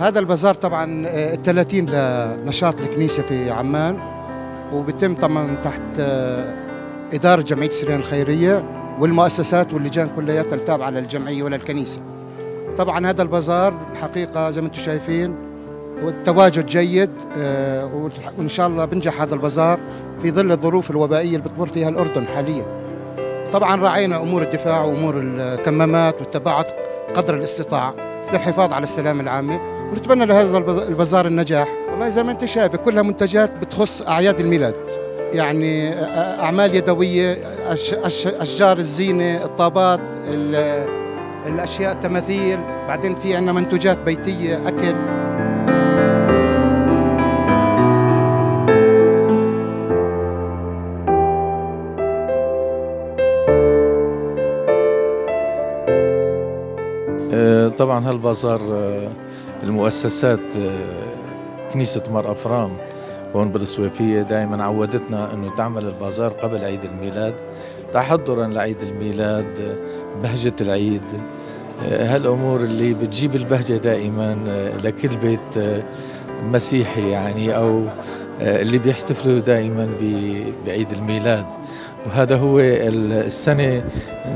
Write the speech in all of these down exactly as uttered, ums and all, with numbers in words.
هذا البازار طبعا الثلاثين لنشاط الكنيسة في عمان، وبتم طبعا تحت إدارة جمعية سريان الخيرية والمؤسسات واللجان كلياتها التابعة للجمعية وللكنيسة. طبعا هذا البازار الحقيقة زي ما انتم شايفين والتواجد جيد، وإن شاء الله بنجح هذا البازار في ظل الظروف الوبائية اللي بتمر فيها الأردن حاليا. طبعا راعينا أمور الدفاع وأمور الكمامات والتباعد قدر الاستطاعة للحفاظ على السلام العامة، ونتمنى لهذا البازار النجاح. والله زي ما انت شايف كلها منتجات بتخص أعياد الميلاد، يعني أعمال يدوية، أشجار الزينة، الطابات، الأشياء، التماثيل، بعدين في عندنا منتجات بيتية، أكل. طبعا هالبازار المؤسسات كنيسة مار أفرام هون بالسويفية دائما عودتنا انه تعمل البازار قبل عيد الميلاد تحضرا لعيد الميلاد، بهجة العيد، هالامور اللي بتجيب البهجة دائما لكل بيت مسيحي يعني او اللي بيحتفلوا دائما بعيد الميلاد. وهذا هو السنة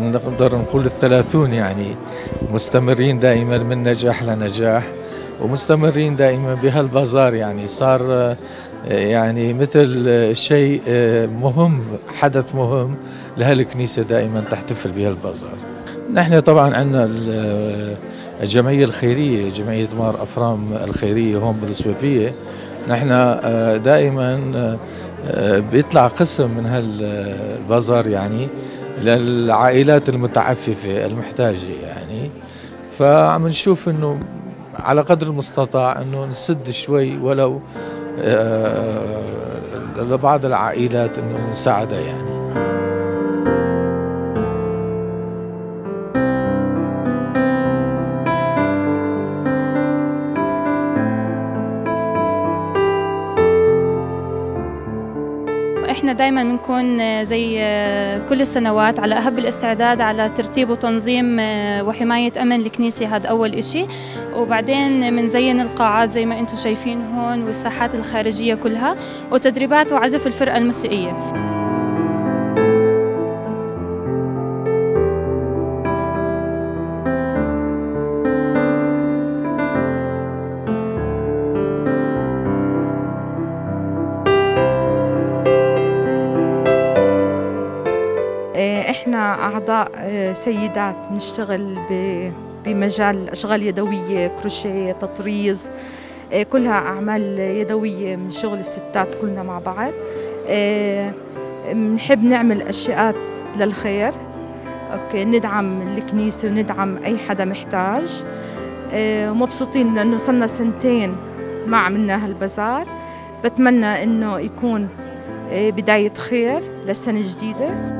نقدر نقول الثلاثون، يعني مستمرين دائما من نجاح لنجاح ومستمرين دائما بهالبازار، يعني صار يعني مثل شيء مهم، حدث مهم لهالكنيسة دائما تحتفل بهالبازار. نحن طبعا عندنا الجمعية الخيرية، جمعية مار أفرام الخيرية هون بالسويفية، نحن دائما بيطلع قسم من هالبازار يعني للعائلات المتعففة المحتاجة، يعني فعم نشوف انه على قدر المستطاع انه نسد شوي ولو لبعض العائلات انه نساعدها. يعني احنا دائما بنكون زي كل السنوات على اهب الاستعداد على ترتيب وتنظيم وحمايه امن الكنيسه، هذا اول إشي، وبعدين بنزين القاعات زي ما انتم شايفين هون والساحات الخارجيه كلها، وتدريبات وعزف الفرقه الموسيقيه. احنا اعضاء سيدات بنشتغل بمجال اشغال يدويه، كروشيه، تطريز، كلها اعمال يدويه من شغل الستات كلنا مع بعض. بنحب نعمل اشياء للخير، اوكي، ندعم الكنيسه وندعم اي حدا محتاج، ومبسوطين لانه صرنا سنتين ما عملنا هالبازار. بتمنى انه يكون بدايه خير للسنه الجديده.